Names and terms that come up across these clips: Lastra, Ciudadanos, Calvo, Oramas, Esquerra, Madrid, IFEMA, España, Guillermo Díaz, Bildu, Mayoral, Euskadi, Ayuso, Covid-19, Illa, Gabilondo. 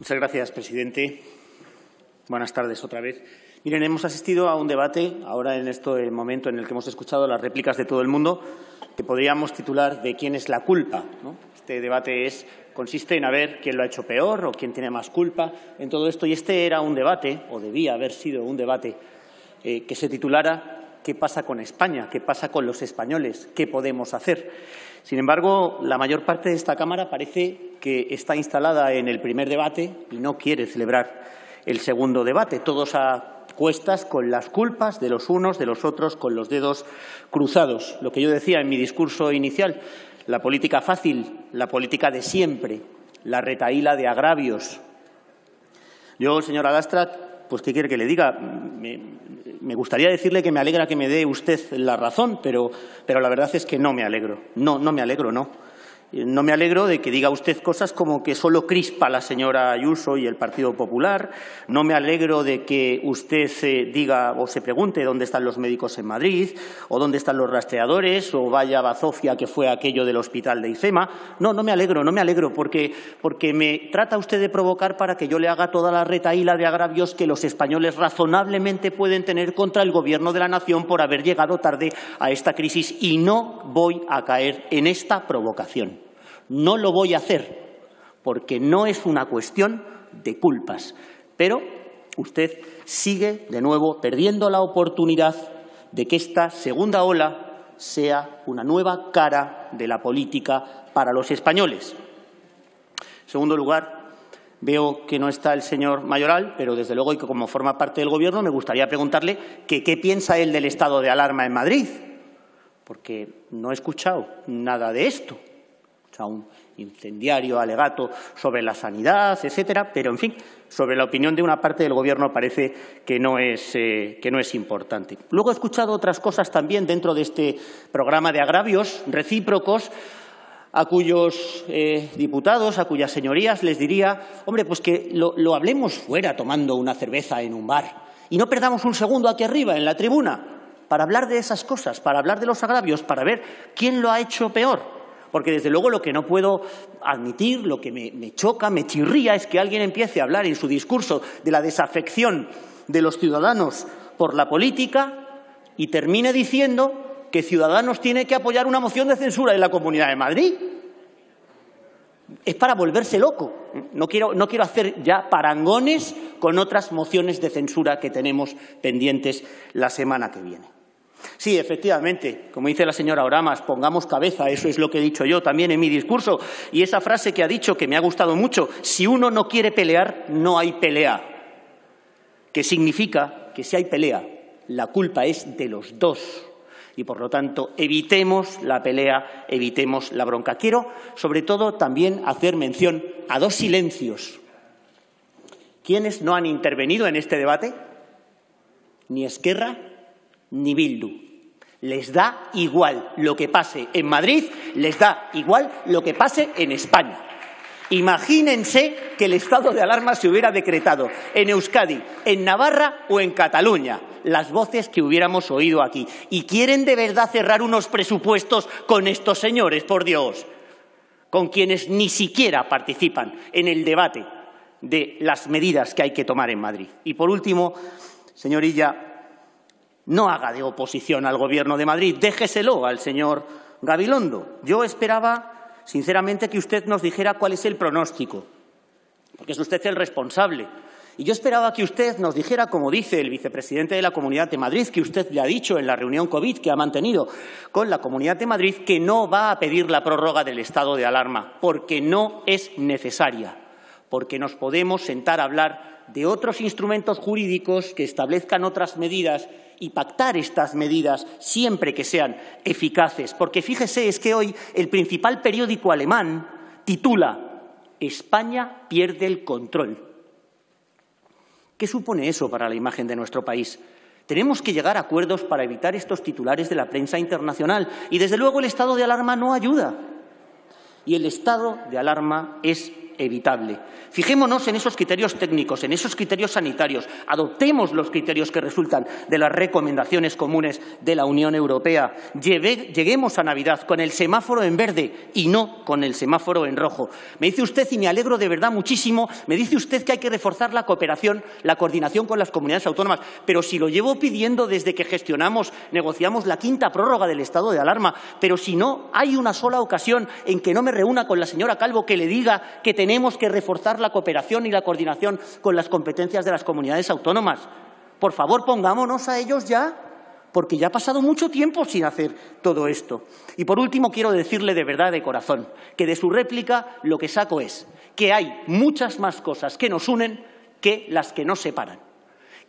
Muchas gracias, presidente. Buenas tardes otra vez. Miren, hemos asistido a un debate, ahora en este momento en el que hemos escuchado las réplicas de todo el mundo, que podríamos titular de quién es la culpa, ¿no? Este debate consiste en a ver quién lo ha hecho peor o quién tiene más culpa en todo esto. Y este era un debate, o debía haber sido un debate, que se titulara ¿qué pasa con España? ¿Qué pasa con los españoles? ¿Qué podemos hacer? Sin embargo, la mayor parte de esta Cámara parece que está instalada en el primer debate y no quiere celebrar el segundo debate. Todos a cuestas con las culpas de los unos, de los otros, con los dedos cruzados. Lo que yo decía en mi discurso inicial, la política fácil, la política de siempre, la retahíla de agravios. Yo, señora Lastra, pues ¿qué quiere que le diga? Me gustaría decirle que me alegra que me dé usted la razón, pero la verdad es que no me alegro. No me alegro, no. No me alegro de que diga usted cosas como que solo crispa la señora Ayuso y el Partido Popular. No me alegro de que usted diga o se pregunte dónde están los médicos en Madrid o dónde están los rastreadores o vaya bazofia que fue aquello del hospital de IFEMA. No me alegro porque me trata usted de provocar para que yo le haga toda la retahíla de agravios que los españoles razonablemente pueden tener contra el Gobierno de la Nación por haber llegado tarde a esta crisis y no voy a caer en esta provocación. No lo voy a hacer porque no es una cuestión de culpas. Pero usted sigue de nuevo perdiendo la oportunidad de que esta segunda ola sea una nueva cara de la política para los españoles. En segundo lugar, veo que no está el señor Mayoral, pero desde luego, y que como forma parte del Gobierno, me gustaría preguntarle que qué piensa él del estado de alarma en Madrid, porque no he escuchado nada de esto. A un incendiario alegato sobre la sanidad, etcétera, pero, en fin, sobre la opinión de una parte del Gobierno parece que no es importante. Luego he escuchado otras cosas también dentro de este programa de agravios recíprocos a cuyos diputados, a cuyas señorías les diría, hombre, pues que lo hablemos fuera tomando una cerveza en un bar y no perdamos un segundo aquí arriba en la tribuna para hablar de esas cosas, para hablar de los agravios, para ver quién lo ha hecho peor. Porque, desde luego, lo que no puedo admitir, lo que me choca, me chirría, es que alguien empiece a hablar en su discurso de la desafección de los ciudadanos por la política y termine diciendo que Ciudadanos tiene que apoyar una moción de censura en la Comunidad de Madrid. Es para volverse loco. No quiero hacer ya parangones con otras mociones de censura que tenemos pendientes la semana que viene. Sí, efectivamente, como dice la señora Oramas, pongamos cabeza, eso es lo que he dicho yo también en mi discurso. Y esa frase que ha dicho, que me ha gustado mucho, si uno no quiere pelear, no hay pelea. Que significa que si hay pelea, la culpa es de los dos. Y, por lo tanto, evitemos la pelea, evitemos la bronca. Quiero, sobre todo, también hacer mención a dos silencios. ¿Quiénes no han intervenido en este debate? Ni Esquerra ni Bildu. Les da igual lo que pase en Madrid, les da igual lo que pase en España. Imagínense que el estado de alarma se hubiera decretado en Euskadi, en Navarra o en Cataluña, las voces que hubiéramos oído aquí. ¿Y quieren de verdad cerrar unos presupuestos con estos señores, por Dios? Con quienes ni siquiera participan en el debate de las medidas que hay que tomar en Madrid. Y, por último, señor Illa, no haga de oposición al Gobierno de Madrid, déjeselo al señor Gabilondo. Yo esperaba, sinceramente, que usted nos dijera cuál es el pronóstico, porque es usted el responsable. Y yo esperaba que usted nos dijera, como dice el vicepresidente de la Comunidad de Madrid, que usted le ha dicho en la reunión COVID que ha mantenido con la Comunidad de Madrid, que no va a pedir la prórroga del estado de alarma, porque no es necesaria, porque nos podemos sentar a hablar de otros instrumentos jurídicos que establezcan otras medidas y pactar estas medidas siempre que sean eficaces. Porque, fíjese, es que hoy el principal periódico alemán titula «España pierde el control». ¿Qué supone eso para la imagen de nuestro país? Tenemos que llegar a acuerdos para evitar estos titulares de la prensa internacional. Y, desde luego, el estado de alarma no ayuda. Y el estado de alarma es evitable. Fijémonos en esos criterios técnicos, en esos criterios sanitarios. Adoptemos los criterios que resultan de las recomendaciones comunes de la Unión Europea. Lleguemos a Navidad con el semáforo en verde y no con el semáforo en rojo. Me dice usted, y me alegro de verdad muchísimo, me dice usted que hay que reforzar la cooperación, la coordinación con las comunidades autónomas. Pero si lo llevo pidiendo desde que gestionamos, negociamos la quinta prórroga del estado de alarma, pero si no hay una sola ocasión en que no me reúna con la señora Calvo, que le diga que tenemos que reforzar la cooperación y la coordinación con las competencias de las comunidades autónomas. Por favor, pongámonos a ellos ya, porque ya ha pasado mucho tiempo sin hacer todo esto. Y por último, quiero decirle de verdad, de corazón, que de su réplica lo que saco es que hay muchas más cosas que nos unen que las que nos separan.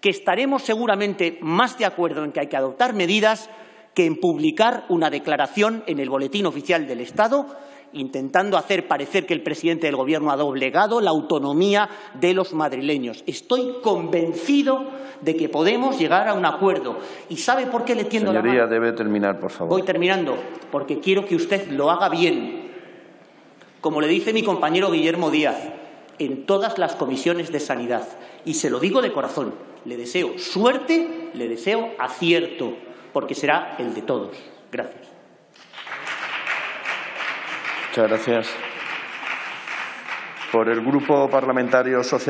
Que estaremos seguramente más de acuerdo en que hay que adoptar medidas que en publicar una declaración en el Boletín Oficial del Estado, intentando hacer parecer que el presidente del Gobierno ha doblegado la autonomía de los madrileños. Estoy convencido de que podemos llegar a un acuerdo. ¿Y sabe por qué le tiendo la mano? Señoría, debe terminar, por favor. Voy terminando, porque quiero que usted lo haga bien. Como le dice mi compañero Guillermo Díaz, en todas las comisiones de sanidad. Y se lo digo de corazón, le deseo suerte, le deseo acierto, porque será el de todos. Gracias. Muchas gracias. Por el Grupo Parlamentario Socialista.